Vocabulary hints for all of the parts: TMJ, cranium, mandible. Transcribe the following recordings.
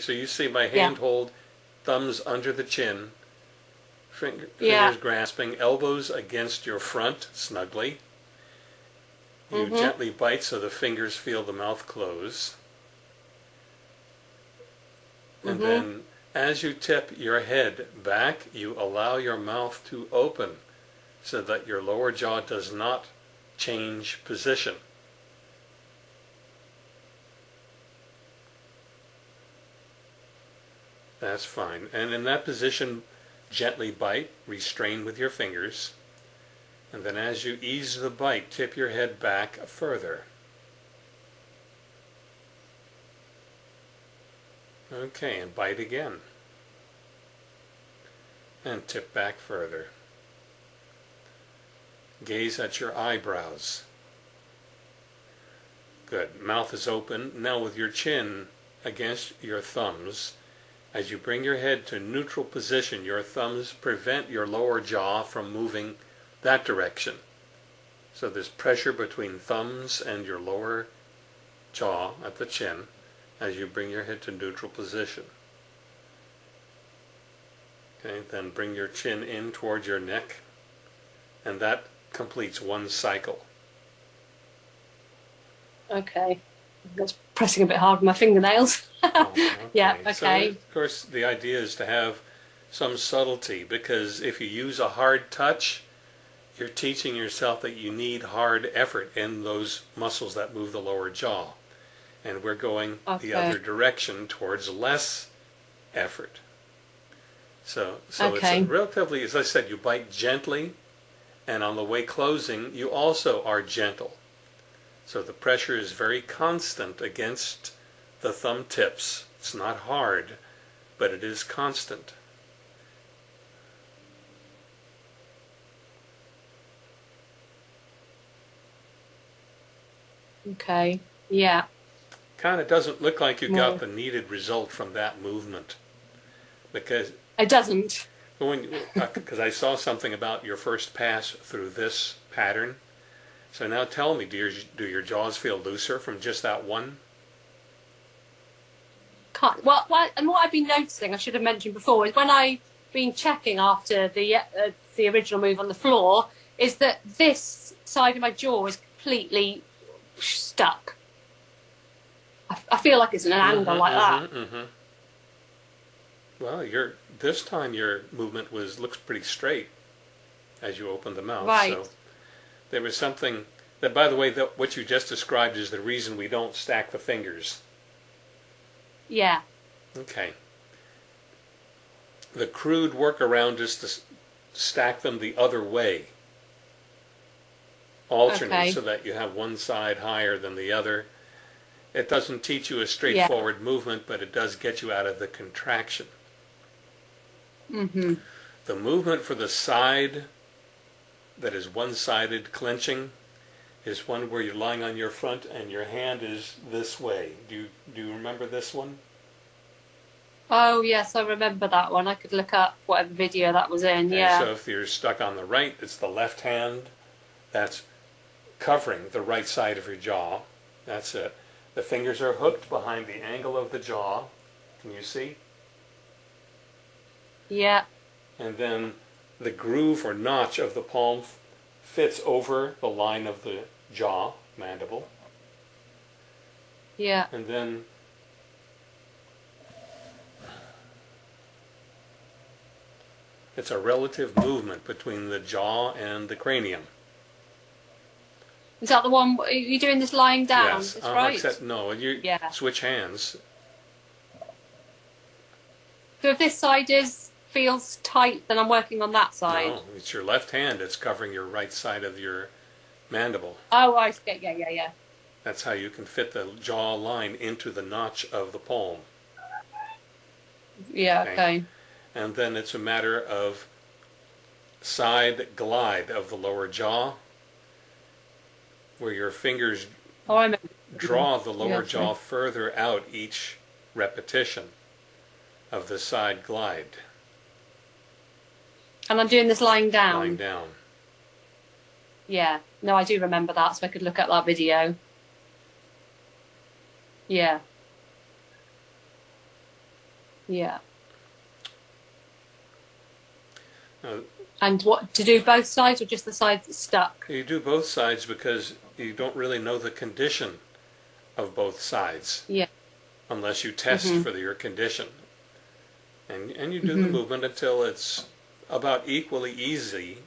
So you see my hand hold, thumbs under the chin, fingers grasping, elbows against your front snugly. You gently bite so the fingers feel the mouth close. And then as you tip your head back, you allow your mouth to open so that your lower jaw does not change position. That's fine. And in that position, gently bite, restrain with your fingers. And then as you ease the bite, tip your head back further. Okay, and bite again. And tip back further. Gaze at your eyebrows. Good. Mouth is open. Now with your chin against your thumbs, as you bring your head to neutral position, your thumbs prevent your lower jaw from moving that direction. So there's pressure between thumbs and your lower jaw at the chin as you bring your head to neutral position. Okay, then bring your chin in towards your neck, and that completes one cycle. Okay. That's pressing a bit hard with my fingernails. Oh, okay. Yeah, okay. So, of course, the idea is to have some subtlety, because if you use a hard touch, you're teaching yourself that you need hard effort in those muscles that move the lower jaw. And we're going the other direction towards less effort. So it's relatively, as I said, you bite gently, and on the way closing, you also are gentle. So the pressure is very constant against the thumb tips. It's not hard, but it is constant. Okay, yeah. Kind of doesn't look like you got the needed result from that movement. Because it doesn't. Because I saw something about your first pass through this pattern. So now tell me, do your jaws feel looser from just that one? And what I've been noticing, I should have mentioned before, is when I've been checking after the original move on the floor, is that this side of my jaw is completely stuck. I feel like it's at an angle like that. Well, this time your movement looks pretty straight as you opened the mouth. Right. So. There was something that, by the way, what you just described is the reason we don't stack the fingers. Yeah. Okay. The crude workaround is to stack them the other way. Alternate so that you have one side higher than the other. It doesn't teach you a straightforward movement, but it does get you out of the contraction. The movement for the side that is one-sided clenching is one where you're lying on your front and your hand is this way. Do you remember this one? Oh yes, I remember that one. I could look up whatever video that was in. Yeah. So if you're stuck on the right, it's the left hand that's covering the right side of your jaw. That's it. The fingers are hooked behind the angle of the jaw. Can you see? Yeah. And then the groove or notch of the palm fits over the line of the jaw, mandible. Yeah. And then it's a relative movement between the jaw and the cranium. Is that the one you're doing this lying down? Yes. That's right. Except, no, you switch hands. So if this side feels tight, then I'm working on that side. No, it's your left hand. It's covering your right side of your mandible. Oh, I see. Yeah. That's how you can fit the jaw line into the notch of the palm. Yeah, okay. And then it's a matter of side glide of the lower jaw, where your fingers draw the lower jaw further out each repetition of the side glide. And I'm doing this lying down. Lying down. Yeah. No, I do remember that, so I could look at that video. Yeah. Yeah. And what, to do both sides or just the side that's stuck? You do both sides because you don't really know the condition of both sides. Yeah. Unless you test for your condition. And you do the movement until it's about equally easy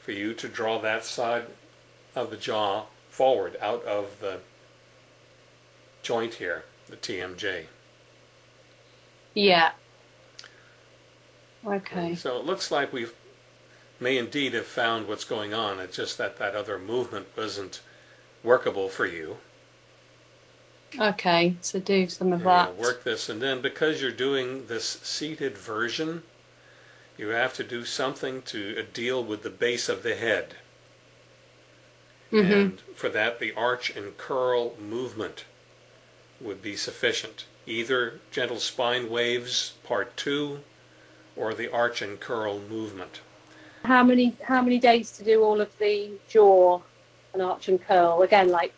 for you to draw that side of the jaw forward out of the joint here, the TMJ. Yeah. Okay. So it looks like we may indeed have found what's going on. It's just that that other movement wasn't workable for you. Okay, so do some of that. Work this, and then because you're doing this seated version, you have to do something to deal with the base of the head. And for that, the arch and curl movement would be sufficient. Either gentle spine waves, part 2, or the arch and curl movement. How many days to do all of the jaw and arch and curl? Again, like,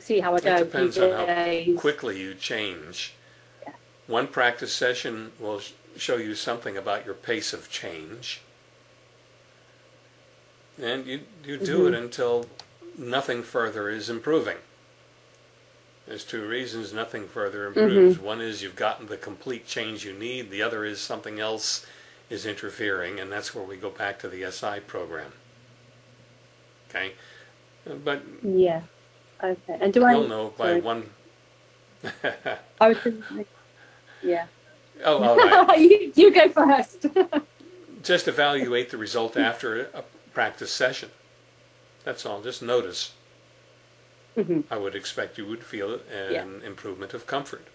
see how I go. It depends on how quickly you change. Yeah. One practice session will show you something about your pace of change. And you do it until nothing further is improving. There's two reasons nothing further improves. One is you've gotten the complete change you need. The other is something else is interfering, and that's where we go back to the SI program. Okay? But yeah. Okay. And you'll know by one. I was thinking, yeah. Oh, all right. you go first. Just evaluate the result after a practice session. That's all. Just notice. I would expect you would feel an improvement of comfort.